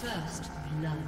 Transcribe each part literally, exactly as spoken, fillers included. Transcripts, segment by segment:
First blood.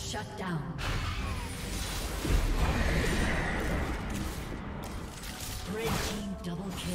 Shut down. Red team double kill.